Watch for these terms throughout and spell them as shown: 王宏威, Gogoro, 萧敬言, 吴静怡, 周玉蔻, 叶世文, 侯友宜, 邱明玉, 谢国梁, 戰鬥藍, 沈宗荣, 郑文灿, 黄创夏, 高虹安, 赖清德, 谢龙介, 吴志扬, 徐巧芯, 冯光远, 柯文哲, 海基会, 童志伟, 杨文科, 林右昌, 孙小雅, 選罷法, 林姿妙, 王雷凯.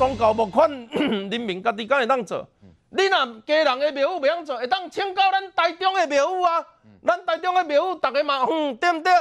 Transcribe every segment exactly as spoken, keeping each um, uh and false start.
宗教募款，人民家己敢会当做？你若家人的庙宇袂当做，会当请教咱台中的庙宇啊。咱台中的庙宇，大家嘛嗯，对不对？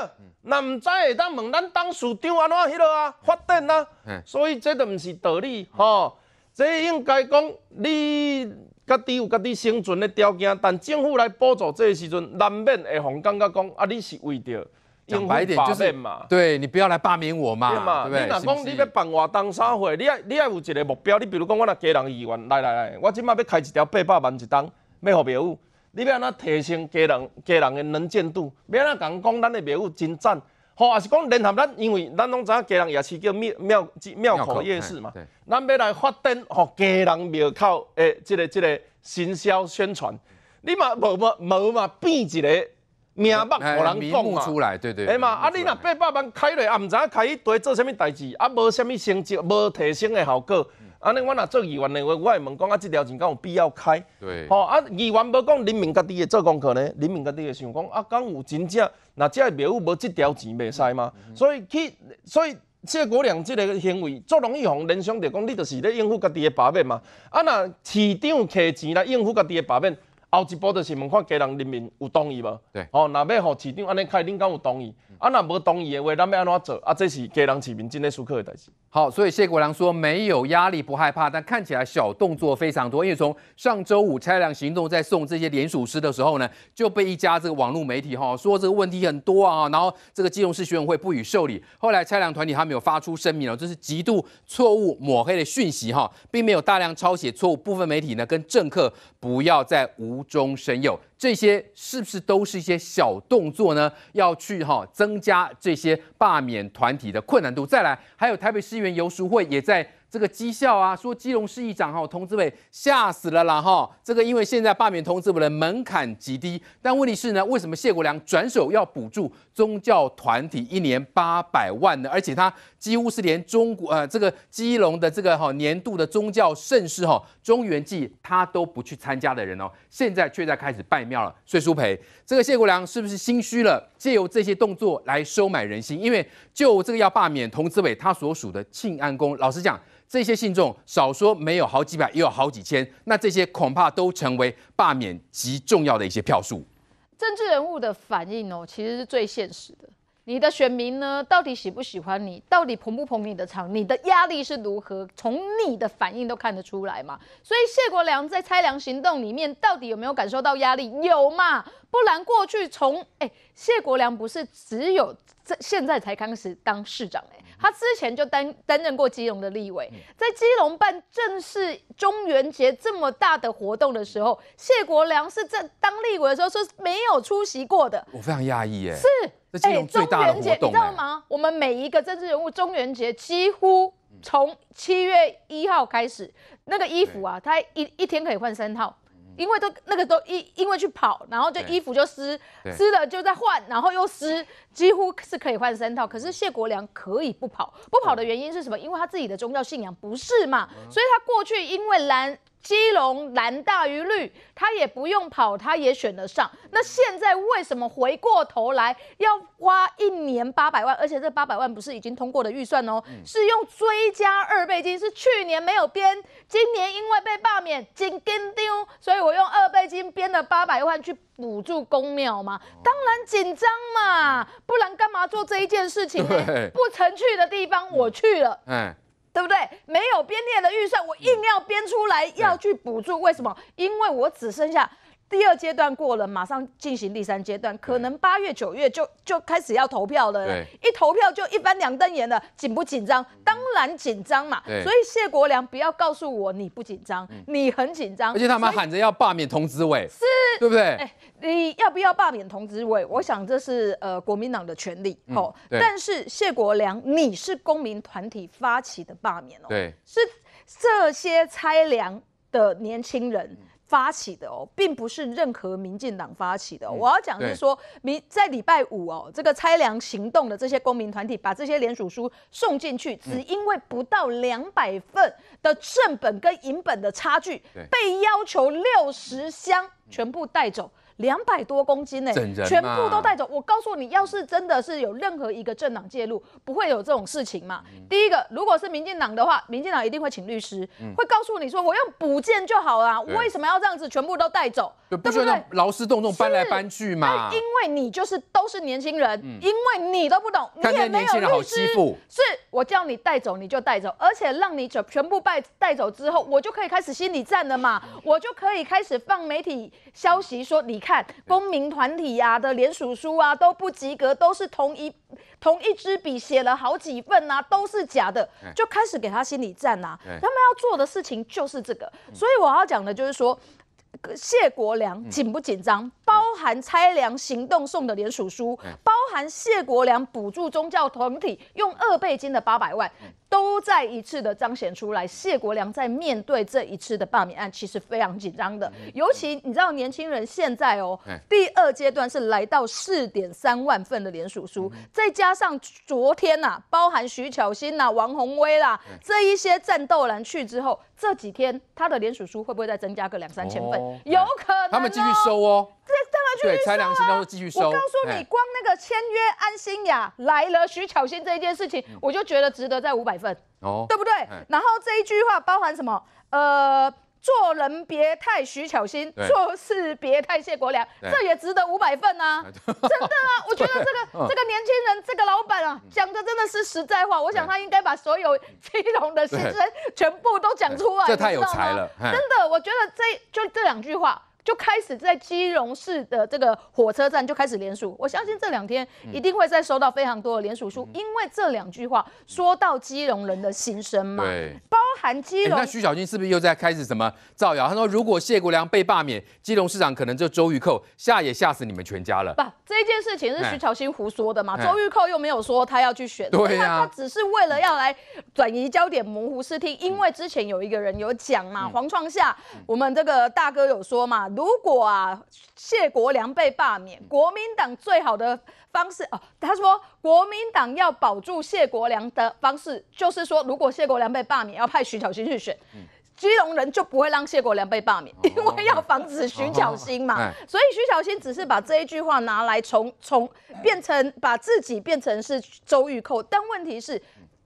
那唔知会当问咱董事长安怎迄落啊发展啊？所以这都唔是道理吼。这应该讲你家己有家己生存的条件，但政府来补助这个时阵，难免会互感觉讲啊，你是为着。 讲白一点就是嘛，对你不要来罢免我嘛，对嘛？你若讲你要办活动啥货，你爱你爱有一个目标。你比如讲，我若家人意愿，来来来，我即摆要开一条八百万一档，要互庙宇，你要安怎提升家人家人的能见度？要安怎讲讲咱的庙宇真赞？吼，也是讲联合咱，因为咱拢知影家人夜市叫庙庙庙口夜市嘛，咱要来发展，吼家人庙口诶，即个即个行销宣传，你嘛无无无嘛变一个。 名目互人讲嘛，出来对对，哎嘛，啊你若八百万开落，啊唔知影开一堆做啥物代志，啊无啥物成绩，无提升的效果，安尼我若做议员的话，我会问讲啊，这条钱敢有必要开？对，吼啊议员无讲人民家己的做功课呢，人民家己的想讲啊，敢有真正那这个庙宇无这条钱袂使吗？所以去，所以谢国梁这个行为，足容易互联想着讲你就是咧应付家己的罢免嘛，啊若市长摕钱来应付家己的罢免。 后一步就是问看家人人民有同意无？对，哦，若要互市长安尼开，恁敢有同意？嗯、啊，若无同意的话，咱要安怎做？啊，这是家人市民真的思考的代志。好，所以谢国梁说没有压力不害怕，但看起来小动作非常多。因为从上周五拆粮行动在送这些联署诗的时候呢，就被一家这个网络媒体哈说这个问题很多啊，然后这个基隆市学委会不予受理。后来拆粮团体他们有发出声明了，这是极度错误抹黑的讯息哈，并没有大量抄写错误。部分媒体呢跟政客不要再无。 无中生有，这些是不是都是一些小动作呢？要去哈、哦、增加这些罢免团体的困难度。再来，还有台北市议员游淑慧也在这个讥笑啊，说基隆市议长哈、哦、童志伟吓死了啦哈、哦。这个因为现在罢免童志伟的门槛极低，但问题是呢，为什么谢国梁转手要补助宗教团体一年八百万呢？而且他几乎是连中国呃这个基隆的这个哈、哦、年度的宗教盛事哈、哦、中元祭他都不去参加的人哦。 现在却在开始拜庙了，所以舒培，这个谢国梁是不是心虚了？借由这些动作来收买人心，因为就这个要罢免童子伟他所属的庆安宫，老实讲，这些信众少说没有好几百，也有好几千，那这些恐怕都成为罢免极重要的一些票数。政治人物的反应哦，其实是最现实的。 你的选民呢，到底喜不喜欢你？到底捧不捧你的场？你的压力是如何？从你的反应都看得出来嘛。所以谢国梁在拆粮行动里面，到底有没有感受到压力？有嘛？不然过去从哎、欸，谢国梁不是只有这现在才开始当市长哎、欸，他之前就担担任过基隆的立委，在基隆办正式中元节这么大的活动的时候，谢国梁是在当立委的时候是没有出席过的。我非常讶异哎，是。 哎、欸，中元节你知道吗？我们每一个政治人物中元节几乎从七月一号开始，那个衣服啊，他一一天可以换三套，因为都那个都一因为去跑，然后就衣服就湿，湿了就再换，然后又湿，几乎是可以换三套。可是谢国梁可以不跑，不跑的原因是什么？因为他自己的宗教信仰不是嘛，所以他过去因为蓝。 基隆蓝大于绿，他也不用跑，他也选得上。那现在为什么回过头来要花一年八百万？而且这八百万不是已经通过的预算哦，嗯、是用追加二倍金，是去年没有编，今年因为被罢免，紧跟丢，所以我用二倍金编了八百万去补助公庙嘛。当然紧张嘛，不然干嘛做这一件事情呢？不曾去的地方我去了。嗯。嗯 对不对？没有编列的预算，我硬要编出来要去补助，为什么？因为我只剩下第二阶段过了，马上进行第三阶段，可能八月、九月就就开始要投票了。一投票就一翻两瞪眼了，紧不紧张？当然紧张嘛。所以谢国梁不要告诉我你不紧张，嗯、你很紧张。而且他们喊着要罢免童子伟，是，对不对？哎 你要不要罢免童子伟？我想这是呃国民党的权利哦。嗯、但是谢国梁，你是公民团体发起的罢免哦，对，是这些拆粮的年轻人发起的哦，并不是任何民进党发起的、哦。嗯、我要讲是说，明在礼拜五哦，这个拆粮行动的这些公民团体把这些联署书送进去，只因为不到两百份的正本跟银本的差距，被要求六十箱全部带走。 嗯两百多公斤呢、欸，全部都带走。我告诉你，要是真的是有任何一个政党介入，不会有这种事情嘛。嗯、第一个，如果是民进党的话，民进党一定会请律师，嗯、会告诉你说我用补件就好了，我为什么要这样子全部都带走？对不对？劳师动众搬来搬去嘛。因为你就是都是年轻人，嗯、因为你都不懂，你也没有律师。是我叫你带走你就带走，而且让你全全部带带走之后，我就可以开始心理战了嘛，我就可以开始放媒体消息说，你看公民团体啊的联署书啊都不及格，都是同一同一支笔写了好几份啊，都是假的，就开始给他心理战啊。他们要做的事情就是这个，所以我要讲的就是说。谢国良紧不紧张？嗯、包含拆粮行动送的联署书，嗯、包含谢国良补助宗教团体用二倍金的八百万，嗯、都在一次的彰显出来。谢国良在面对这一次的罢免案，其实非常紧张的。嗯、尤其你知道，年轻人现在哦，嗯、第二阶段是来到四点三万份的联署书，嗯、再加上昨天呐、啊，包含徐巧芯呐、啊、王宏威啦、啊嗯、这一些战斗蓝去之后。这几天他的联署书会不会再增加个两三千份？哦、有可能、哦。他们继续收哦。这他们继续收、啊。对，拆粮行动继续收。我告诉你，光那个签约安心亚来了徐巧芯这一件事情，嗯、我就觉得值得在五百份，哦、对不对？嗯、然后这一句话包含什么？呃。做人别太徐巧芯，做事别太谢国良，这也值得五百份啊！真的啊，我觉得这个这个年轻人，这个老板啊，讲的真的是实在话。我想他应该把所有基隆的心声全部都讲出来，这太有才了！真的，我觉得这就这两句话。就开始在基隆市的这个火车站就开始联署，我相信这两天一定会再收到非常多的联署书，因为这两句话说到基隆人的心声嘛，包含基隆、欸。那徐巧芯是不是又在开始什么造谣？他说如果谢国良被罢免，基隆市长可能就周玉蔻，吓也吓死你们全家了。不，这件事情是徐巧芯胡说的嘛？欸、周玉蔻又没有说他要去选，对呀、啊，他只是为了要来转移焦点、模糊视听，因为之前有一个人有讲嘛，嗯、黄创夏，嗯、我们这个大哥有说嘛。如果啊，谢国良被罢免，国民党最好的方式哦，他说国民党要保住谢国良的方式，就是说，如果谢国良被罢免，要派徐巧芯去选。嗯，基隆人就不会让谢国良被罢免，因为要防止徐巧芯嘛。哦哦、所以徐巧芯只是把这一句话拿来重重变成把自己变成是周玉蔻，但问题是。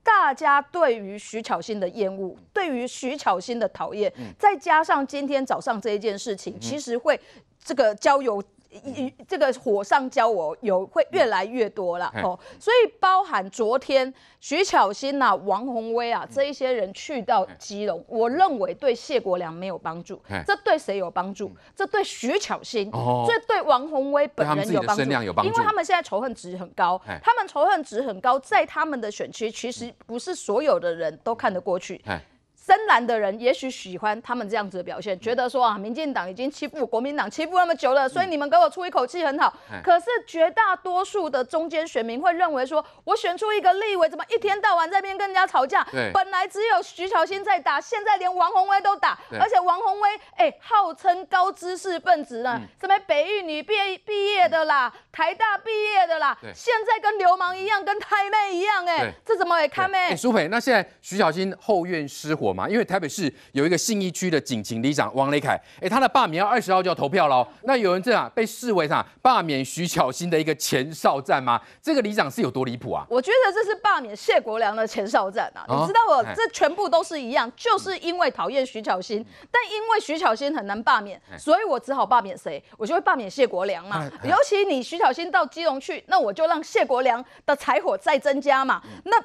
大家对于徐巧芯的厌恶，对于徐巧芯的讨厌，嗯、再加上今天早上这一件事情，嗯、其实会这个交友，嗯、这个火上浇油会越来越多了、嗯哦、所以包含昨天徐巧芯啊、王宏威啊、嗯、这一些人去到基隆，嗯、我认为对谢国良没有帮助，嗯、这对谁有帮助？嗯、这对徐巧芯，哦、这对王宏威本人有帮助，因为他们现在仇恨值很高，嗯、他们仇恨值很高，在他们的选区其实不是所有的人都看得过去。嗯嗯深蓝的人也许喜欢他们这样子的表现，觉得说啊，民进党已经欺负国民党欺负那么久了，所以你们给我出一口气很好。嗯、可是绝大多数的中间选民会认为说，我选出一个立委，怎么一天到晚在那边跟人家吵架？本来只有徐巧芯在打，现在连王宏威都打，而且王宏威哎、欸，号称高知识分子呢，嗯、什么北一女毕毕业的啦，嗯、台大毕业的啦，现在跟流氓一样，跟太妹一样、欸，哎，这怎么也看妹？哎，苏培，那现在徐巧芯后院失火。因为台北市有一个信义区的警情里长王雷凯，哎，他的罢免要二十号就要投票了、哦。那有人这样被视为啥罢免徐巧芯的一个前哨战吗？这个里长是有多离谱啊？我觉得这是罢免谢国良的前哨战啊！哦、你知道我这全部都是一样，就是因为讨厌徐巧芯，嗯、但因为徐巧芯很难罢免，嗯、所以我只好罢免谁？我就会罢免谢国良嘛。嗯、尤其你徐巧芯到基隆去，那我就让谢国良的柴火再增加嘛。嗯、那。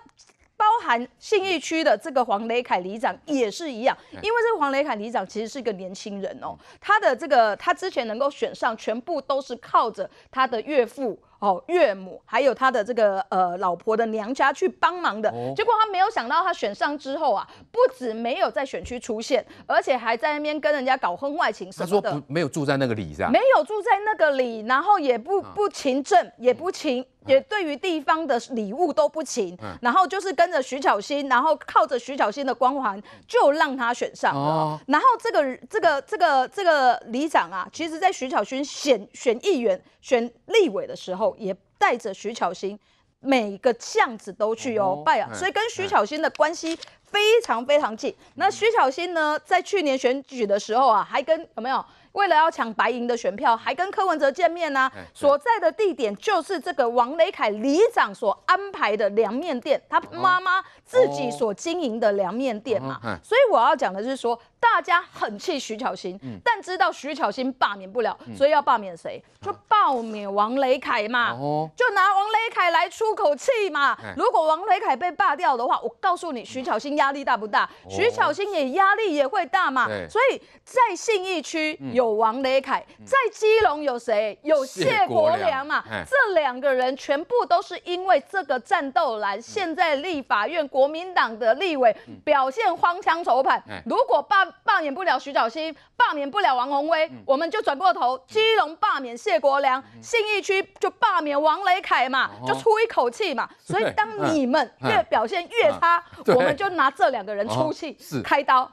包含信义区的这个黄雷凯里长也是一样，因为这个黄雷凯里长其实是一个年轻人哦，他的这个他之前能够选上，全部都是靠着他的岳父。哦，岳母还有他的这个呃老婆的娘家去帮忙的，哦、结果他没有想到，他选上之后啊，不止没有在选区出现，而且还在那边跟人家搞婚外情什么的。他说不没有住在那个里是吧？没有住在那个里，然后也不不勤政，也不勤，嗯、也对于地方的礼物都不勤，嗯、然后就是跟着徐巧芯，然后靠着徐巧芯的光环就让他选上了。哦、然后这个这个这个这个里长啊，其实在徐巧芯选选议员、选立委的时候。也带着徐巧芯每个巷子都去哦拜啊，所以跟徐巧芯的关系非常非常近。那徐巧芯呢，在去年选举的时候啊，还跟有没有？为了要抢白银的选票，还跟柯文哲见面呢、啊。所在的地点就是这个王雷凯里长所安排的凉面店，他妈妈自己所经营的凉面店嘛。所以我要讲的是说，大家很气徐巧芯，但知道徐巧芯罢免不了，所以要罢免谁？就罢免王雷凯嘛，就拿王雷凯来出口气嘛。如果王雷凯被罢掉的话，我告诉你，徐巧芯压力大不大？徐巧芯也压力也会大嘛。所以在信义区有王雷凯，在基隆有谁？有谢国良嘛。这两个人全部都是因为这个战斗蓝，现在立法院国民党的立委表现荒腔走板。如果罢罢免不了徐巧芯，罢免不了王宏威，我们就转过头，基隆罢免谢国良，信义区就罢免王雷凯嘛，就出一口气嘛。所以当你们越表现越差，我们就拿这两个人出气，开刀。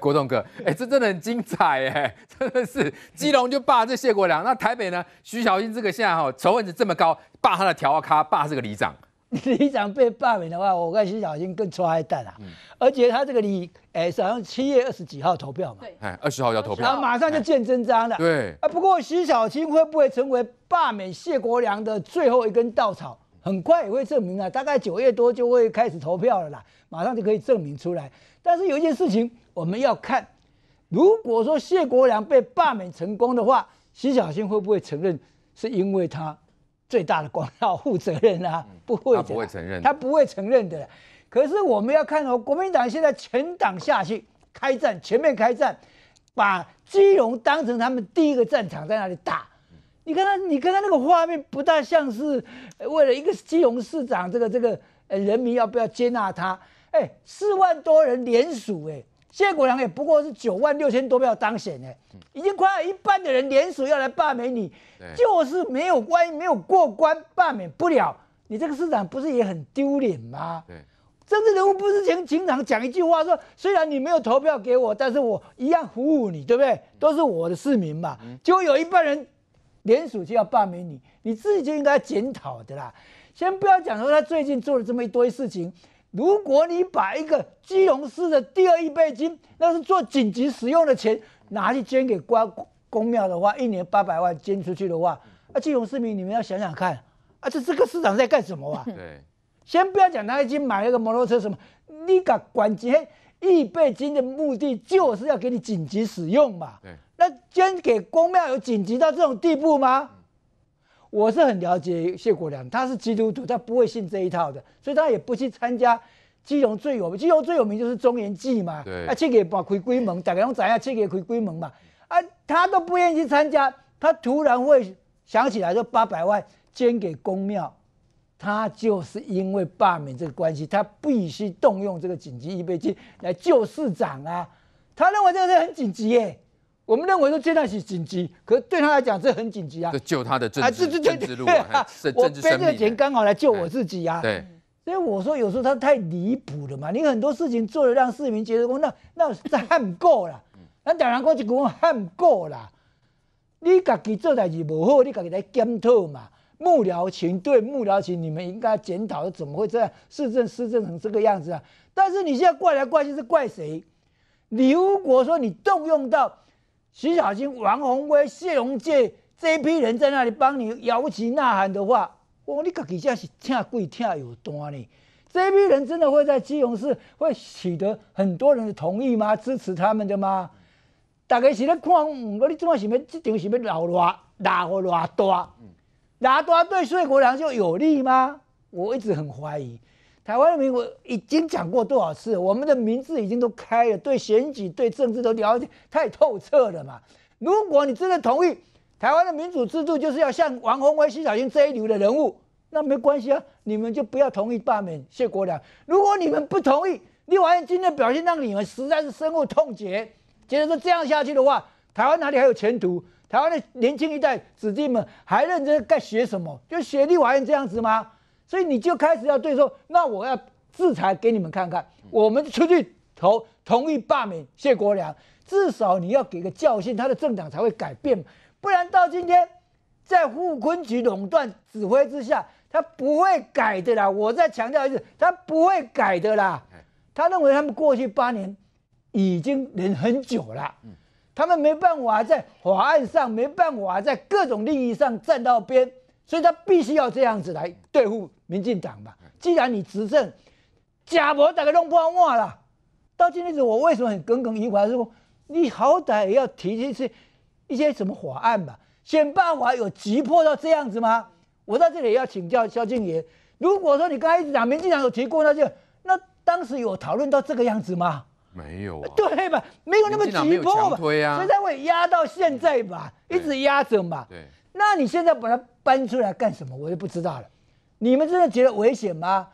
国栋哥，哎，这真的很精彩哎，真的是基隆就罢这谢国良，那台北呢？徐巧芯这个现在哈仇恨值这么高，罢他的调咖，罢这个里长。里长被罢免的话，我看徐巧芯更抓一蛋啊！嗯、而且他这个里，哎、欸，好像七月二十几号投票嘛，对，二十号要投票，然后马上就见真章了。对啊，不过徐巧芯会不会成为罢免谢国良的最后一根稻草？很快也会证明啊，大概九月多就会开始投票了啦，马上就可以证明出来。但是有一件事情我们要看，如果说谢国良被罢免成功的话，徐巧芯会不会承认是因为他？最大的广告负责任啊，不会的，他不会承认，他不会承认的。可是我们要看哦，国民党现在全党下去开战，全面开战，把基隆当成他们第一个战场，在那里打。你看他，你看他那个画面，不大像是为了一个基隆市长，这个这个人民要不要接纳他？哎、欸，四万多人联署、欸，哎，谢国良也不过是九万六千多票当选、欸，哎，已经快要一半的人联署要来罢免你。就是没有关，没有过关，罢免不了你这个市长，不是也很丢脸吗？对，政治人物不是经经常讲一句话说，虽然你没有投票给我，但是我一样服务你，对不对？都是我的市民嘛。结果有一半人联署就要罢免你，你自己就应该检讨的啦。先不要讲说他最近做了这么一堆事情，如果你把一个基隆市的第二亿备金，那是做紧急使用的钱，拿去捐给官。公庙的话，一年八百万捐出去的话，啊，基隆市民你们要想想看，啊，这这个市长在干什么啊？对，先不要讲他已经买了个摩托车什么，你敢管钱？预备金的目的就是要给你紧急使用嘛。对，那捐给公庙有紧急到这种地步吗？我是很了解谢国良，他是基督徒，他不会信这一套的，所以他也不去参加。基隆最有名，基隆最有名就是中原祭嘛，啊，去给把开鬼门，大家拢知影去给开鬼门嘛。啊，他都不愿意去参加，他突然会想起来说八百万捐给公庙，他就是因为罢免这个关系，他必须动用这个紧急预备金来救市长啊。他认为这个很紧急耶、欸，我们认为说这段是紧急，可是对他来讲这很紧急啊，这救他的政治、啊、政治路啊，我背这个钱刚好来救我自己啊。对。所以我说，有时候他太离谱了嘛，你很多事情做的让市民觉得说那那这还不够啦。咱台湾讲一句话，喊唔过啦！你家己做代志无好，你家己来检讨嘛。幕僚群对幕僚群，你们应该检讨，怎么会这样？市政市政成这个样子啊！但是你现在怪来怪去是怪谁？你如果说你动用到徐巧芯、王宏威、谢龙介这一批人在那里帮你摇旗呐喊的话，哇！你家己真是听鬼听有单呢。这一批人真的会在基隆市会取得很多人的同意吗？支持他们的吗？大家是咧看，唔过你怎啊想要这场是要闹偌拉好偌大，拉大对谢国良就有利吗？我一直很怀疑。台湾的民，我已经讲过多少次，我们的民智已经都开了，对选举、对政治都了解太透彻了嘛。如果你真的同意台湾的民主制度就是要像王宏威、徐巧芯这一流的人物，那没关系啊，你们就不要同意罢免谢国良。如果你们不同意，立法院今天的表现让你们实在是深恶痛绝。觉得说这样下去的话，台湾哪里还有前途？台湾的年轻一代子弟们还认真该学什么？就学立法院这样子吗？所以你就开始要对说，那我要制裁给你们看看，我们出去投同意罢免谢国良，至少你要给个教训，他的政党才会改变，不然到今天在傅崐萁垄断指挥之下，他不会改的啦。我再强调一次，他不会改的啦。他认为他们过去八年。已经忍很久了，他们没办法在法案上，没办法在各种利益上站到边，所以他必须要这样子来对付民进党嘛。既然你执政，假模大概弄破案了。到今天止，我为什么很耿耿于怀？是说你好歹也要提出一些什么法案吧？选罢法有急迫到这样子吗？我在这里也要请教萧敬言，如果说你刚才一直讲民进党有提过，那就那当时有讨论到这个样子吗？没有、啊，对吧？没有那么急迫嘛，啊、所以才会压到现在吧，一直压着嘛。对，那你现在把它搬出来干什么？我就不知道了。你们真的觉得危险吗？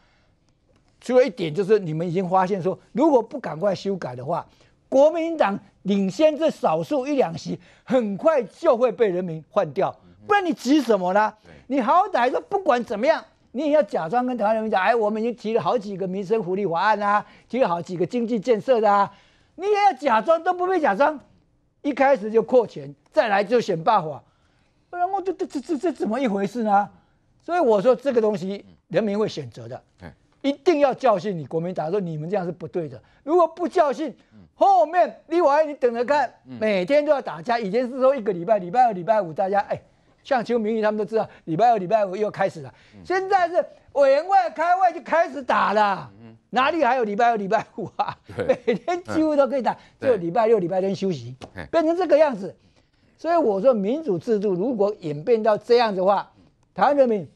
除了一点，就是你们已经发现说，如果不赶快修改的话，国民党领先这少数一两席，很快就会被人民换掉。不然你急什么呢？你好歹说不管怎么样。你也要假装跟台湾人民讲，哎，我们已经提了好几个民生福利法案啊，提了好几个经济建设的啊，你也要假装都不必假装，一开始就扩钱，再来就选罢法，不然我这这这这怎么一回事呢？所以我说这个东西人民会选择的，一定要教训你国民党，说你们这样是不对的。如果不教训，后面立法院你等着看，每天都要打架。以前是说一个礼拜，礼拜二、礼拜五大家哎。像邱明玉他们都知道，礼拜二、礼拜五又开始了。现在是委员会开会就开始打了，哪里还有礼拜二、礼拜五啊？每天几乎都可以打，只有礼拜六、礼拜天休息，变成这个样子。所以我说，民主制度如果演变到这样的话，台湾人民，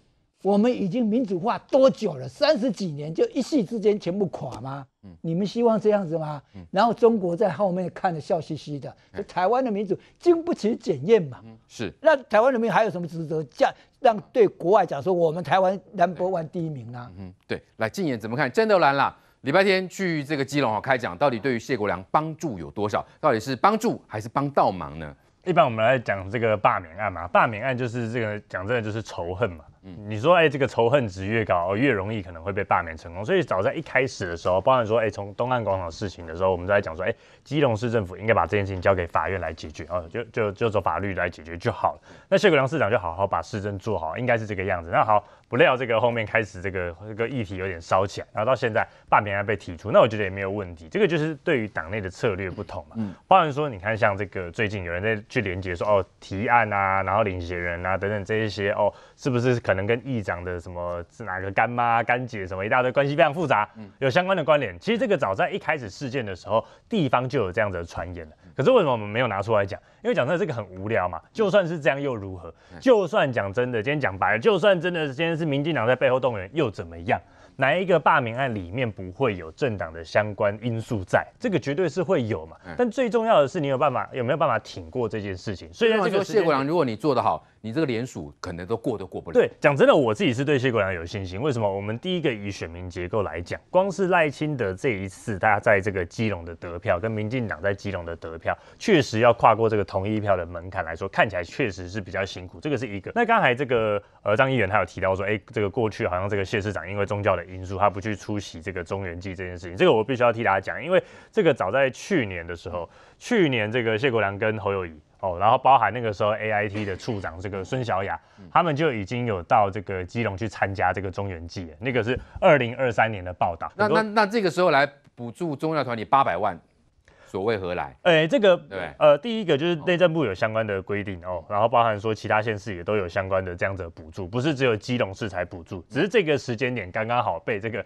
我们已经民主化多久了？三十几年，就一夕之间全部垮吗？你们希望这样子吗？然后中国在后面看着笑嘻嘻的，台湾的民主经不起检验嘛。是，那台湾人民还有什么值得讲让对国外讲说我们台湾number one第一名呢？嗯，对，来敬言怎么看？郑德兰啦，礼拜天去这个基隆开讲，到底对于谢国梁帮助有多少？到底是帮助还是帮倒忙呢？一般我们来讲这个罢免案嘛，罢免案就是这个讲真的就是仇恨嘛。嗯、你说哎、欸，这个仇恨值越高，越容易可能会被罢免成功。所以早在一开始的时候，包含说哎，从、欸、东岸广场事情的时候，我们都在讲说哎、欸，基隆市政府应该把这件事情交给法院来解决啊、哦，就就就走法律来解决就好了。那谢国梁市长就好好把市政做好，应该是这个样子。那好，不料这个后面开始这个这个议题有点烧起来，然后到现在罢免案被提出，那我觉得也没有问题。这个就是对于党内的策略不同嘛。嗯、包含说你看像这个最近有人在。去连结说哦提案啊，然后领衔人啊等等这一些哦，是不是可能跟议长的什么是哪个干妈干姐什么一大堆关系非常复杂，有相关的关联。其实这个早在一开始事件的时候，地方就有这样子的传言了。可是为什么我们没有拿出来讲？因为讲真的这个很无聊嘛。就算是这样又如何？就算讲真的，今天讲白了，就算真的今天是民进党在背后动员又怎么样？哪一个罢免案里面不会有政党的相关因素在？这个绝对是会有嘛。但最重要的是，你有办法有没有办法挺过这件事情？所以在这个谢国梁，如果你做得好，你这个联署可能都过都过不了。对，讲真的，我自己是对谢国梁有信心。为什么？我们第一个以选民结构来讲，光是赖清德这一次他在这个基隆的得票，跟民进党在基隆的得票，确实要跨过这个同意票的门槛来说，看起来确实是比较辛苦。这个是一个。那刚才这个呃张议员他有提到说，哎、欸，这个过去好像这个谢市长因为宗教的因素，他不去出席这个中原祭这件事情，这个我必须要替大家讲，因为这个早在去年的时候，去年这个谢国梁跟侯友宜哦，然后包含那个时候 A I T 的处长这个孙小雅，他们就已经有到这个基隆去参加这个中原祭了，那个是二零二三年的报道。那那那这个时候来补助宗教团体八百万。所谓何来？哎、欸，这个对，呃，第一个就是内政部有相关的规定哦，然后包含说其他县市也都有相关的这样子的补助，不是只有基隆市才补助，只是这个时间点刚刚好被这个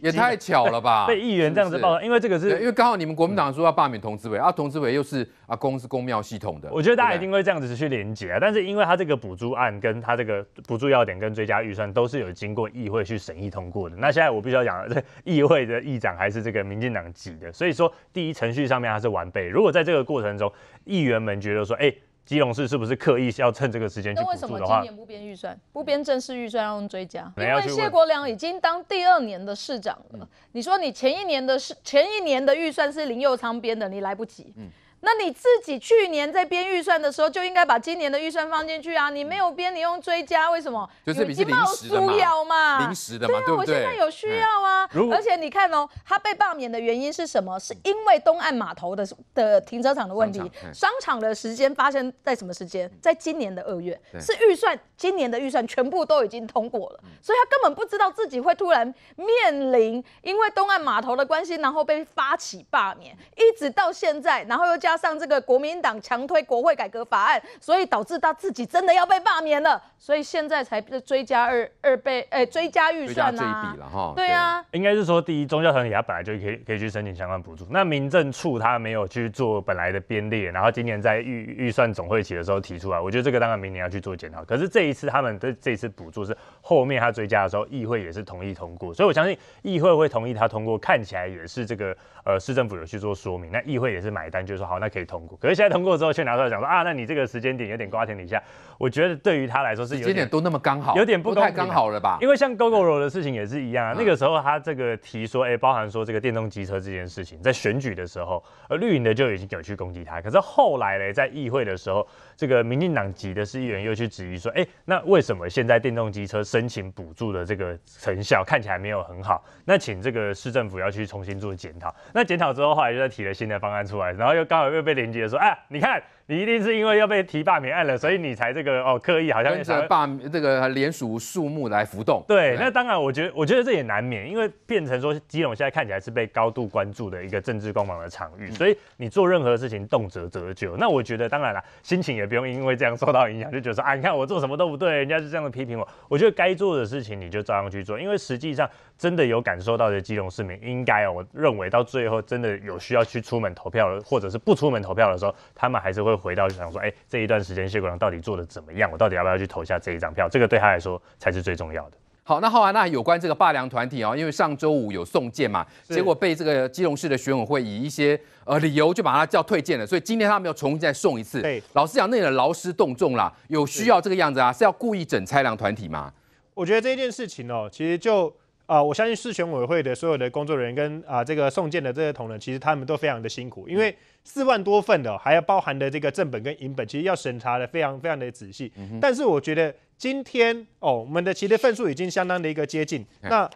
也太巧了吧？被议员这样子报道，是是因为这个是，因为刚好你们国民党说要罢免童志伟、嗯、啊，童志伟又是啊公是公庙系统的，我觉得大家一定会这样子去连结啊，但是因为他这个补助案跟他这个补助要点跟追加预算都是有经过议会去审议通过的，那现在我必须要讲，这议会的议长还是这个民进党籍的，所以说第一程序上。上面它是完备。如果在这个过程中，议员们觉得说，哎、欸，基隆市是不是刻意要趁这个时间去补助的话？那为什么今年不编预算，不编正式预算让追加？因为谢国梁已经当第二年的市长了。嗯、你说你前一年的前一年的预算是林右昌编的，你来不及。嗯那你自己去年在编预算的时候，就应该把今年的预算放进去啊！你没有编，你用追加，为什么？就是你是临时的嘛，临时的嘛，对不对？我现在有需要啊！而且你看哦，他被罢免的原因是什么？是因为东岸码头的的停车场的问题。商场的时间发生在什么时间？在今年的二月，是预算今年的预算全部都已经通过了，所以他根本不知道自己会突然面临因为东岸码头的关系，然后被发起罢免，一直到现在，然后又加。加上这个国民党强推国会改革法案，所以导致他自己真的要被罢免了，所以现在才追加二二倍，哎、欸，追加预算呐、啊，追加这一笔了哈。对啊，应该是说，第一，宗教团体他本来就可以可以去申请相关补助，那民政处他没有去做本来的编列，然后今年在预预算总会期的时候提出来，我觉得这个当然明年要去做检讨。可是这一次他们的这一次补助是后面他追加的时候，议会也是同意通过，所以我相信议会会同意他通过，看起来也是这个呃市政府有去做说明，那议会也是买单，就说好，那可以通过。可是现在通过之后，却拿出来讲说啊，那你这个时间点有点瓜田李下，我觉得对于他来说是有点点都那么刚好，有点不太刚好了吧？因为像 Gogoro 的事情也是一样啊，嗯、那个时候他这个提说，哎、欸，包含说这个电动机车这件事情，在选举的时候，而绿营的就已经有去攻击他，可是后来呢，在议会的时候，这个民进党籍的市议员又去质疑说，哎、欸，那为什么现在电动机车申请补助的这个成效看起来没有很好？那请这个市政府要去重新做检讨。那检讨之后，后来就再提了新的方案出来，然后又刚好又被连接说，哎、啊，你看。你一定是因为要被提罢免案了，所以你才这个哦刻意好像跟着罢这个联署数目来浮动。对，那当然，我觉得我觉得这也难免，因为变成说基隆现在看起来是被高度关注的一个政治攻防的场域，所以你做任何事情动辄折旧。那我觉得当然啦，心情也不用因为这样受到影响，就觉得说啊，你看我做什么都不对，人家就这样的批评我。我觉得该做的事情你就照样去做，因为实际上真的有感受到的基隆市民，应该哦，我认为到最后真的有需要去出门投票，或者是不出门投票的时候，他们还是会。回到想说，哎、欸，这一段时间谢国樑到底做的怎么样？我到底要不要去投下这一张票？这个对他来说才是最重要的。好，那浩安，那有关这个罢良团体哦，因为上周五有送件嘛，结果被这个基隆市的选委会以一些呃理由就把它叫退件了，所以今天他们要重新再送一次。老实讲，那个劳师动众啦，有需要这个样子啊，是要故意整拆良团体吗？我觉得这件事情哦，其实就。啊、呃，我相信市选委会的所有的工作人员跟啊、呃、这个送件的这些同仁，其实他们都非常的辛苦，因为四万多份的、哦，还要包含的这个正本跟影本，其实要审查的非常非常的仔细。嗯、但是我觉得今天哦，我们的其实份数已经相当的一个接近。嗯、那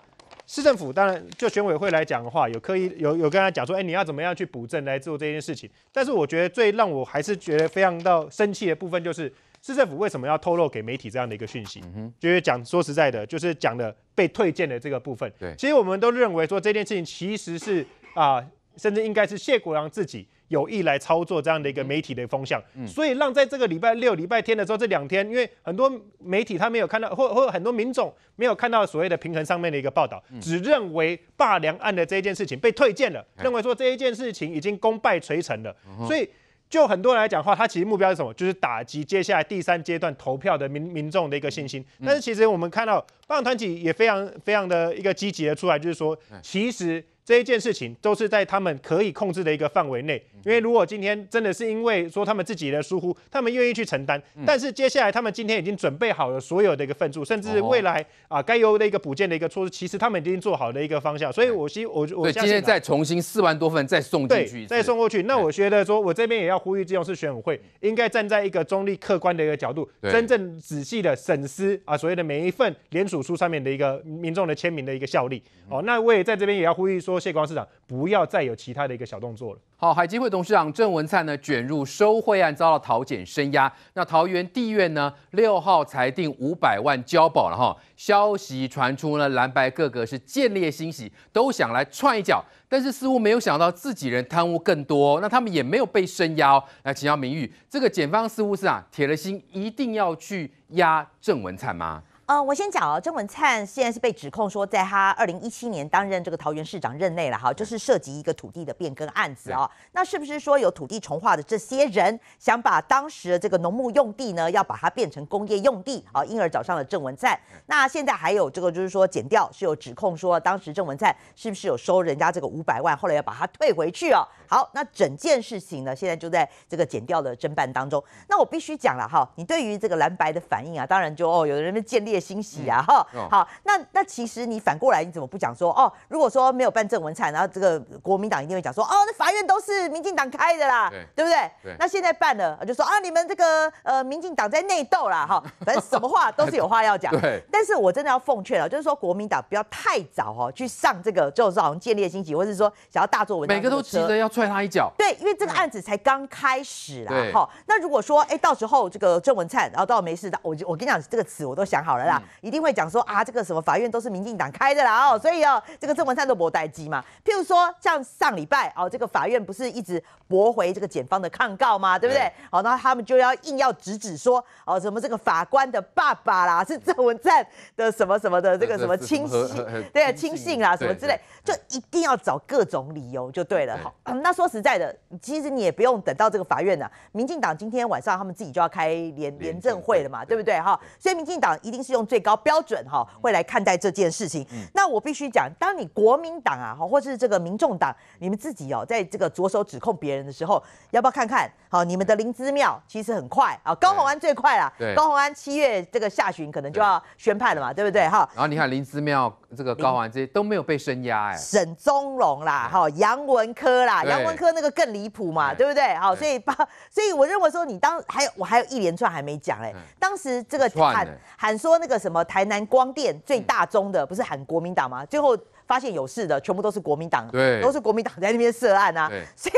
市政府当然就选委会来讲的话，有刻意有有跟他讲说，哎，你要怎么样去补正来做这件事情。但是我觉得最让我还是觉得非常到生气的部分就是。市政府为什么要透露给媒体这样的一个讯息？嗯、就是讲说实在的，就是讲的被退件的这个部分。其实我们都认为说这件事情其实是啊、呃，甚至应该是谢国樑自己有意来操作这样的一个媒体的风向，嗯、所以让在这个礼拜六、礼拜天的时候这两天，因为很多媒体他没有看到，或或很多民众没有看到所谓的平衡上面的一个报道，嗯、只认为罢良案的这一件事情被退件了，嗯、认为说这一件事情已经功败垂成了，嗯、所以。就很多人来讲的话，他其实目标是什么？就是打击接下来第三阶段投票的民民众的一个信心。嗯、但是其实我们看到，罢良团体也非常非常的一个积极的出来，就是说，其实这一件事情都是在他们可以控制的一个范围内。因为如果今天真的是因为说他们自己的疏忽，他们愿意去承担。嗯、但是接下来他们今天已经准备好了所有的一个份数，甚至未来啊该有的一个补件的一个措施，其实他们已经做好的一个方向。所以我希我我今天再重新四万多份再送进去，再送过去。那我觉得说我这边也要。呼吁基隆市选委会应该站在一个中立客观的一个角度，真正仔细的审视啊，所谓的每一份联署书上面的一个民众的签名的一个效力。嗯、哦，那我也在这边也要呼吁说，谢国樑市长不要再有其他的一个小动作了。好，海基会董事长郑文灿呢卷入收贿案，遭到桃检声押。那桃园地院呢六号裁定五百万交保了哈。消息传出呢，蓝白各个是见猎欣喜，都想来踹一脚。但是似乎没有想到自己人贪污更多、哦，那他们也没有被声押、哦。来请教明玉，这个检方似乎是啊铁了心一定要去押郑文灿吗？呃，我先讲哦，郑文灿现在是被指控说，在他二零一七年担任这个桃园市长任内了哈，就是涉及一个土地的变更案子哦。那是不是说有土地重划的这些人，想把当时的这个农牧用地呢，要把它变成工业用地啊、哦，因而找上了郑文灿？那现在还有这个就是说检调是有指控说，当时郑文灿是不是有收人家这个五百万，后来要把它退回去哦。好，那整件事情呢，现在就在这个检调的侦办当中。那我必须讲了哈，你对于这个蓝白的反应啊，当然就哦，有的人建立。欣喜啊，哈、嗯，哦、好，那那其实你反过来，你怎么不讲说哦？如果说没有办郑文灿，然后这个国民党一定会讲说哦，那法院都是民进党开的啦， 对, 对不对？对那现在办了，就说啊，你们这个呃民进党在内斗啦，哈、哦，反正什么话都是有话要讲。对，但是我真的要奉劝了，就是说国民党不要太早哦去上这个，就是好像建立欣喜，或是说想要大做文章，每个都急着要踹他一脚。对，因为这个案子才刚开始啦，哈、嗯哦。那如果说哎，到时候这个郑文灿，然后到没事的，我我跟你讲这个词我都想好了。了啦，嗯、一定会讲说啊，这个什么法院都是民进党开的啦哦，所以哦，这个郑文灿都没代志嘛。譬如说像上礼拜哦，这个法院不是一直驳回这个检方的抗告嘛，对不对？好、嗯哦，那他们就要硬要直指说哦，什么这个法官的爸爸啦是郑文灿的什么什么的这个什么亲信，对亲信啦什么之类，就一定要找各种理由就对了。好、嗯，那说实在的，其实你也不用等到这个法院了、啊，民进党今天晚上他们自己就要开联联政会了嘛，对不对哈？所以民进党一定是用最高标准哈，会来看待这件事情。嗯、那我必须讲，当你国民党啊，或是这个民众党，你们自己哦，在这个着手指控别人的时候，要不要看看？好，你们的林姿妙其实很快啊，高虹安最快啦，高虹安七月这个下旬可能就要宣判了嘛，对不对哈？然后你看林姿妙这个高虹安这些都没有被声压哎，沈宗荣啦，哈，杨文科啦，杨文科那个更离谱嘛，对不对？好，所以把所以我认为说你当还有我还有一连串还没讲哎，当时这个喊喊说那个什么台南光电最大宗的不是喊国民党吗？最后发现有事的全部都是国民党，对，都是国民党在那边涉案啊，所以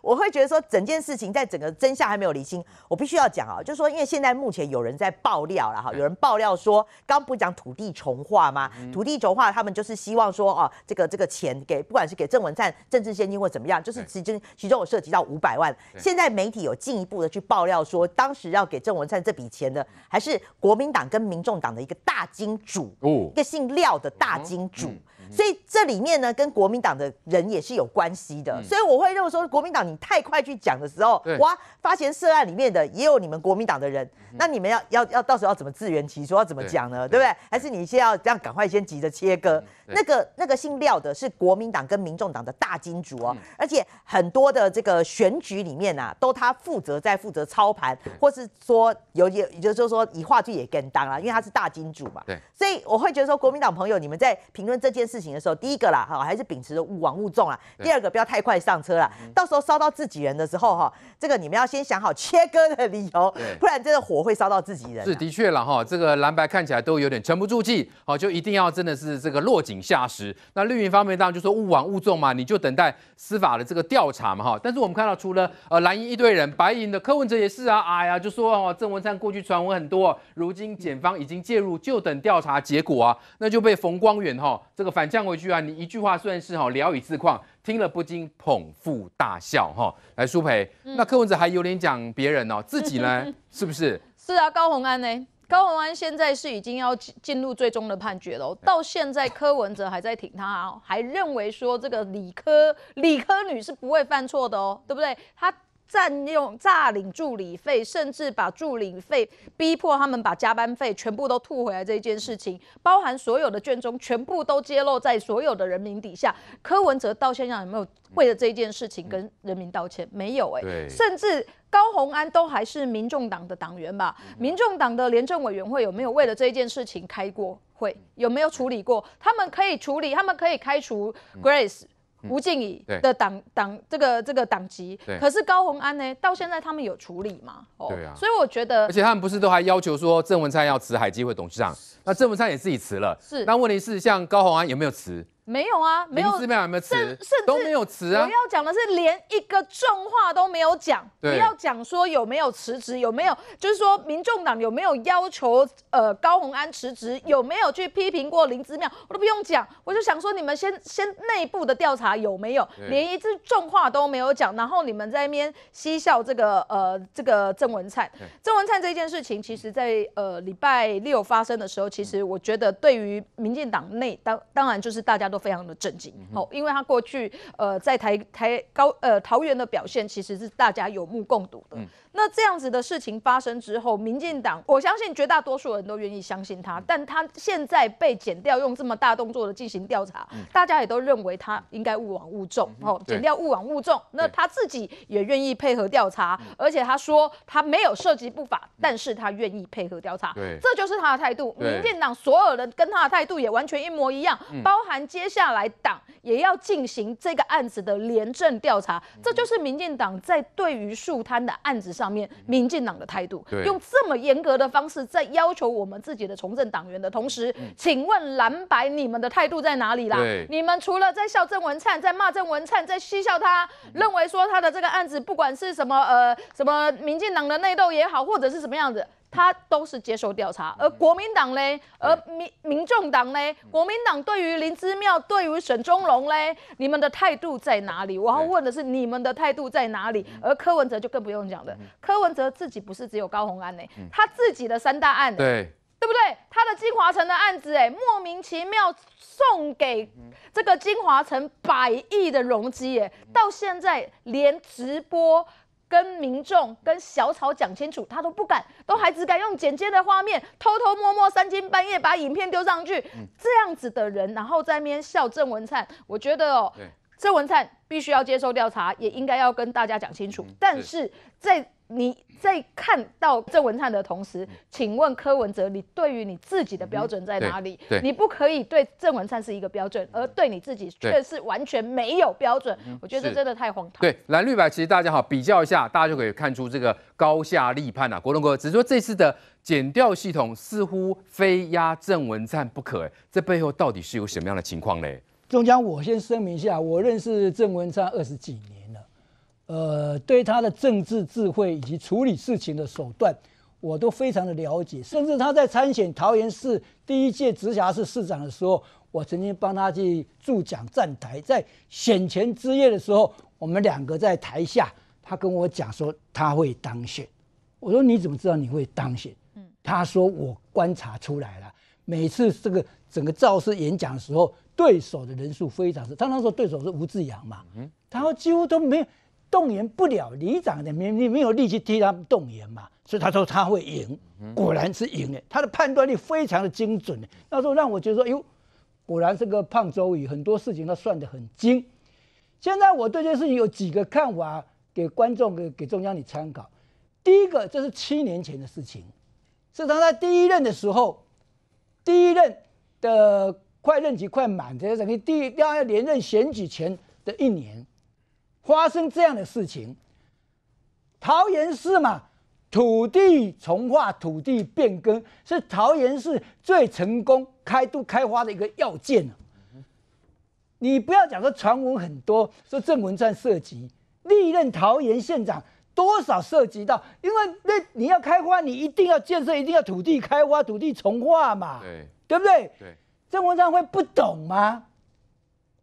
我会觉得说整件事情在整个真相还没有厘清，我必须要讲啊，就是说因为现在目前有人在爆料啦哈，有人爆料说，刚不讲土地重划吗？土地重划他们就是希望说啊，这个这个钱给不管是给郑文灿政治现金或怎么样，就是其中其中有涉及到五百万。现在媒体有进一步的去爆料说，当时要给郑文灿这笔钱的，还是国民党跟民众党的一个大金主，一个姓廖的大金主。所以这里面呢，跟国民党的人也是有关系的，嗯、所以我会认为说，国民党你太快去讲的时候，哇，发现涉案里面的也有你们国民党的人，嗯、那你们要要要到时候要怎么自圆其说，要怎么讲呢？对不对？还是你先要这样赶快先急着切割？嗯、那个那个姓廖的是国民党跟民众党的大金主哦，嗯、而且很多的这个选举里面啊，都他负责在负责操盘，或是说有也就是说以话剧也跟当啦，因为他是大金主嘛。对，所以我会觉得说，国民党朋友，你们在评论这件事。事情的时候，第一个啦，哈，还是秉持着勿往勿纵啦。第二个，不要太快上车啦，嗯、到时候烧到自己人的时候，哈，这个你们要先想好切割的理由，不然真的火会烧到自己人、啊。是的确啦，哈，这个蓝白看起来都有点沉不住气，好，就一定要真的是这个落井下石。那绿营方面当然就说勿往勿纵嘛，你就等待司法的这个调查嘛，哈。但是我们看到，除了呃蓝营一堆人，白营的柯文哲也是啊，哎呀，就说哦，郑文灿过去传闻很多，如今检方已经介入，就等调查结果啊，那就被冯光远哈这个反。讲回去啊，你一句话算是哈聊以自况，听了不禁捧腹大笑哈。来，舒培，嗯、那柯文哲还有点讲别人哦，自己呢是不是？是啊，高虹安呢？高虹安现在是已经要进入最终的判决了，到现在柯文哲还在挺他、哦，还认为说这个理科理科女是不会犯错的哦，对不对？他占用诈领助理费，甚至把助理费逼迫他们把加班费全部都吐回来，这一件事情包含所有的卷宗全部都揭露在所有的人民底下。柯文哲到现在有没有为了这件事情跟人民道歉？没有哎、欸，甚至高虹安都还是民众党的党员吧？民众党的廉政委员会有没有为了这件事情开过会？有没有处理过？他们可以处理，他们可以开除 Grace。吴静怡的党党这个这个党籍，可是高虹安呢，到现在他们有处理吗？哦，对啊，所以我觉得，而且他们不是都还要求说郑文灿要辞海基会董事长，那郑文灿也自己辞了，是。那问题是，像高虹安有没有辞？没有啊，没有。林姿妙有没有辞？甚至都没有辞啊。我要讲的是，连一个重话都没有讲，不要讲说有没有辞职，有没有，就是说民众党有没有要求呃高虹安辞职，有没有去批评过林姿妙，我都不用讲。我就想说，你们先先内部的调查有没有，连一句重话都没有讲，然后你们在那边嬉笑这个呃这个郑文灿。郑文灿这件事情，其实在呃礼拜六发生的时候，其实我觉得对于民进党内，当当然就是大家都。非常的震惊、哦、因为他过去呃在台台高呃桃园的表现其实是大家有目共睹的。嗯、那这样子的事情发生之后，民进党我相信绝大多数人都愿意相信他，但他现在被检调用这么大动作的进行调查，嗯、大家也都认为他应该勿往勿纵哦，检调勿往勿纵。那他自己也愿意配合调查，而且他说他没有涉及不法，但是他愿意配合调查，这就是他的态度。民进党所有人跟他的态度也完全一模一样，嗯、包含接。接下来，党也要进行这个案子的廉政调查，这就是民进党在对于树摊的案子上面，民进党的态度。用这么严格的方式在要求我们自己的从政党员的同时，请问蓝白你们的态度在哪里啦？你们除了在笑郑文灿、在骂郑文灿、在嬉笑他，认为说他的这个案子不管是什么呃什么民进党的内斗也好，或者是什么样子。他都是接受调查，而国民党嘞，而民民众党嘞，国民党对于林姿妙、对于沈宗荣嘞，你们的态度在哪里？我要问的是你们的态度在哪里？而柯文哲就更不用讲了，柯文哲自己不是只有高虹安嘞、欸，他自己的三大案、欸，对对不对？他的金华城的案子、欸，哎，莫名其妙送给这个金华城百亿的容积，哎，到现在连直播。 跟民众、跟小草讲清楚，他都不敢，都还只敢用剪接的画面，偷偷摸摸、三更半夜把影片丢上去，嗯、这样子的人，然后在那边笑郑文灿，我觉得哦，郑文灿必须要接受调查，也应该要跟大家讲清楚。嗯、但是在你在看到郑文灿的同时，嗯、请问柯文哲，你对于你自己的标准在哪里？嗯、你不可以对郑文灿是一个标准，而对你自己却是完全没有标准。我觉得真的太荒唐。对蓝绿白，其实大家好比较一下，大家就可以看出这个高下立判啊。国栋哥只是说这次的检调系统似乎非压郑文灿不可、欸，这背后到底是有什么样的情况呢？中江，我先声明一下，我认识郑文灿二十几年。 呃，对他的政治智慧以及处理事情的手段，我都非常的了解。甚至他在参选桃园市第一届直辖市市长的时候，我曾经帮他去助讲站台。在选前之夜的时候，我们两个在台下，他跟我讲说他会当选。我说你怎么知道你会当选？嗯，他说我观察出来了。每次这个整个造势演讲的时候，对手的人数非常少。他那时候对手是吴志扬嘛，嗯，他几乎都没有。 动员不了里长的，你你没有力气替他们动员嘛，所以他说他会赢，果然是赢了。他的判断力非常的精准，那时候让我觉得说，哎呦，果然这个胖周瑜很多事情他算得很精。现在我对这件事情有几个看法，给观众给给中央你参考。第一个，这是七年前的事情，是他在第一任的时候，第一任的快任期快满的，等于第要连任选举前的一年。 发生这样的事情，桃园市嘛，土地重划、土地变更是桃园市最成功开都开发的一个要件、啊、你不要讲说传闻很多，说郑文灿涉及历任桃园县长多少涉及到，因为那你要开发，你一定要建设，一定要土地开发、土地重划嘛， 对， 对不对？对，郑文灿会不懂吗？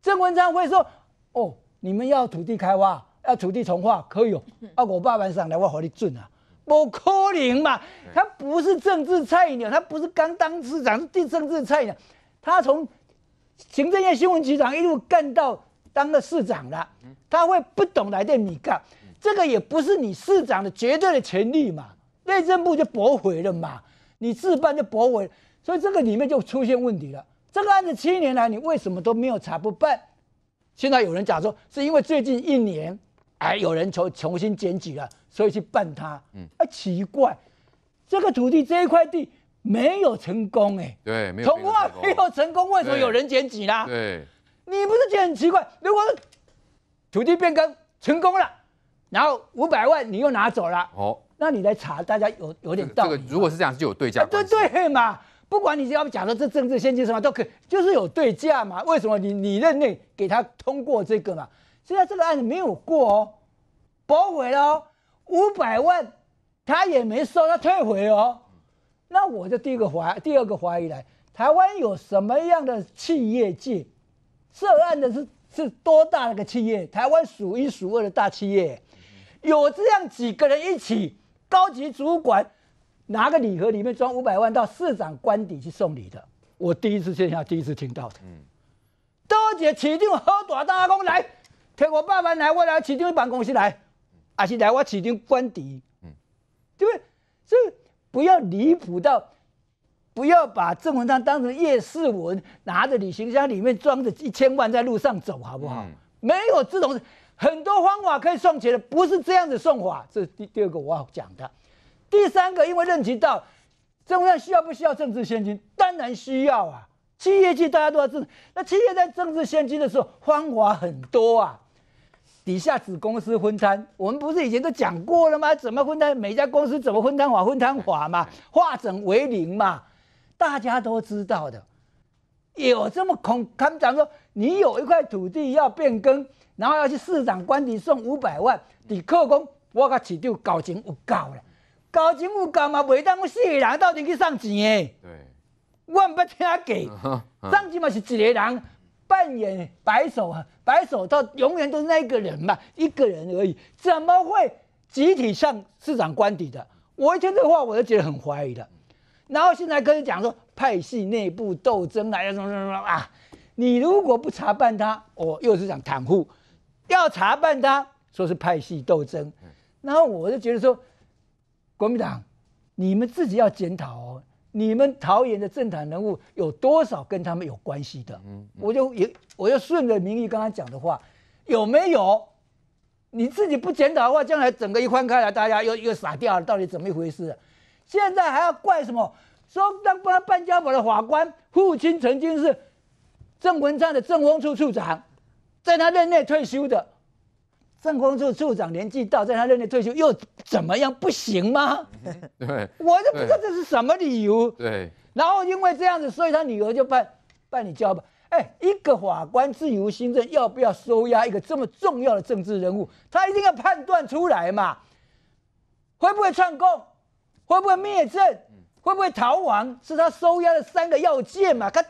郑文灿会说哦。 你们要土地开发，要土地重划，可以哦。啊，我爸爸上来，我给你准啊，不可能嘛！他不是政治菜鸟，他不是刚当市长，是地政治菜鸟。他从行政院新闻局长一路干到当了市长了，他会不懂来对你干，这个也不是你市长的绝对的权利嘛。内政部就驳回了嘛，你自办就驳回，所以这个里面就出现问题了。这个案子七年来，你为什么都没有查不办？ 现在有人讲说，是因为最近一年，哎，有人重重新检举了，所以去办它。嗯，啊，奇怪，这个土地这一块地没有成功哎、欸，对，没有成功，从化没有成功，为什么有人检举啦？对，你不是觉得很奇怪？如果土地变更成功了，然后五百万你又拿走了，哦，那你来查，大家有有点道理。这个如果是这样，就有对价关系、啊。对对嘛。 不管你要讲的这政治先进什么都可以，就是有对价嘛。为什么你你任内给他通过这个嘛？现在这个案子没有过哦，驳回了哦，五百万他也没收，他退回哦。那我就第一个怀第二个怀疑来，台湾有什么样的企业界涉案的是是多大的个企业？台湾数一数二的大企业，有这样几个人一起高级主管。 拿个礼盒里面装五百万到市长官邸去送礼的，我第一次线下第一次听到的。嗯，多姐市长好大胆讲来，摕五百万来，我来市长办公室来，还是来我市长官邸。嗯，对不对？所以不要离谱到，不要把郑文灿当成叶世文，拿着旅行箱里面装着一千万在路上走，好不好？嗯、没有这种很多方法可以送钱的，不是这样子送法。这是第第二个我要讲的。 第三个，因为任期到，政府需要不需要政治现金？当然需要啊！企业界大家都要政，那企业在政治现金的时候，方法很多啊。底下子公司分摊，我们不是以前都讲过了吗？怎么分摊？每家公司怎么分摊法？分摊法嘛，化整为零嘛，大家都知道的。有这么恐？他们讲说，你有一块土地要变更，然后要去市长官邸送五百万，你扣工，我甲市长交情有够了。交政府交嘛袂当，我四个人斗阵去送钱诶。对，我毋捌听过，送钱嘛是一个人扮演白手啊，白手套永远都是那一个人嘛，一个人而已，怎么会集体上市长官邸的？我一听这话，我就觉得很怀疑了。然后现在跟你讲说派系内部斗争啊，什么什么啊，你如果不查办他，我、哦、又是想袒护；要查办他，说是派系斗争。然后我就觉得说。 国民党，你们自己要检讨哦！你们桃园的政坛人物有多少跟他们有关系的？嗯嗯、我就也我就顺着明玉刚才讲的话，有没有？你自己不检讨的话，将来整个一翻开来，大家又又傻掉了，到底怎么一回事？现在还要怪什么？说让他办家宝的法官，父亲曾经是郑文灿的政风处处长，在他任内退休的。 政风处处长年纪到，在他任内退休又怎么样？不行吗？对，我就不知道这是什么理由。对，然后因为这样子，所以他女儿就办办理交保。哎，一个法官自由心证，要不要收押一个这么重要的政治人物？他一定要判断出来嘛，会不会串供，会不会灭证，会不会逃亡，是他收押的三个要件嘛。他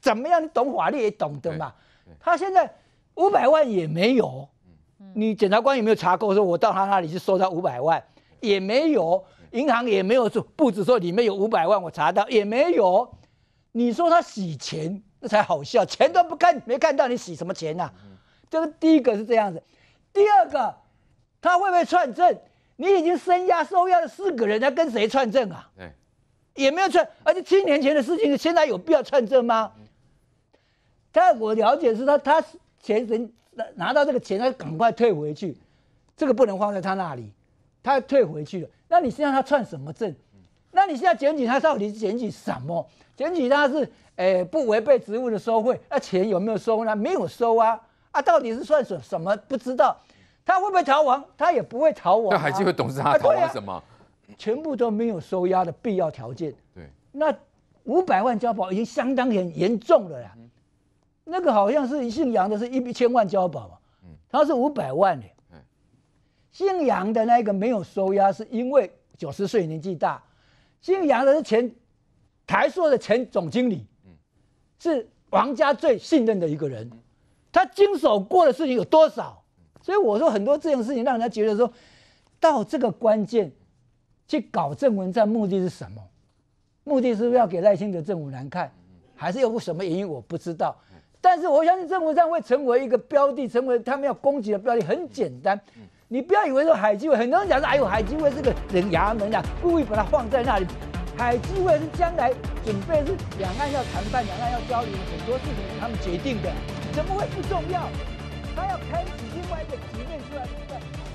怎么样？你懂法律也懂得嘛。他现在五百万也没有。 你检察官有没有查够？说我到他那里去收他五百万，也没有，银行也没有说不止说里面有五百万，我查到也没有。你说他洗钱，那才好笑，钱都不看，没看到你洗什么钱呐、啊？这个第一个是这样子，第二个他会不会串证？你已经身押收押了四个人，他跟谁串证啊？也没有串，而且七年前的事情，现在有必要串证吗？但我了解是他他前人。 拿到这个钱，他赶快退回去，这个不能放在他那里，他退回去了。那你现在他串什么证？那你现在检举他到底是检举什么？检举他是诶、欸、不违背职务的收贿，那钱有没有收呢？没有收啊！啊，到底是算什什么？不知道。他会不会逃亡？他也不会逃亡、啊。那还是会董事长逃亡什么、啊啊？全部都没有收押的必要条件。对。那五百万交保已经相当很严重了啦。 那个好像是姓杨的，是一千万交保嘛，他是五百万的。姓杨的那个没有收押，是因为九十岁年纪大。姓杨的是前台塑的前总经理，是王家最信任的一个人，他经手过的事情有多少？所以我说很多这种事情让人家觉得说，到这个关键去搞郑文灿目的是什么？目的是不是要给赖清德政府难看，还是有什么原因？我不知道。 但是我相信郑文灿会成为一个标的，成为他们要攻击的标的。很简单，你不要以为说海基会，很多人讲说，哎呦，海基会是个人衙门啊，故意把它放在那里。海基会是将来准备是两岸要谈判，两岸要交流，很多事情是他们决定的，怎么会不重要？他要开启另外一个局面出来，对不对？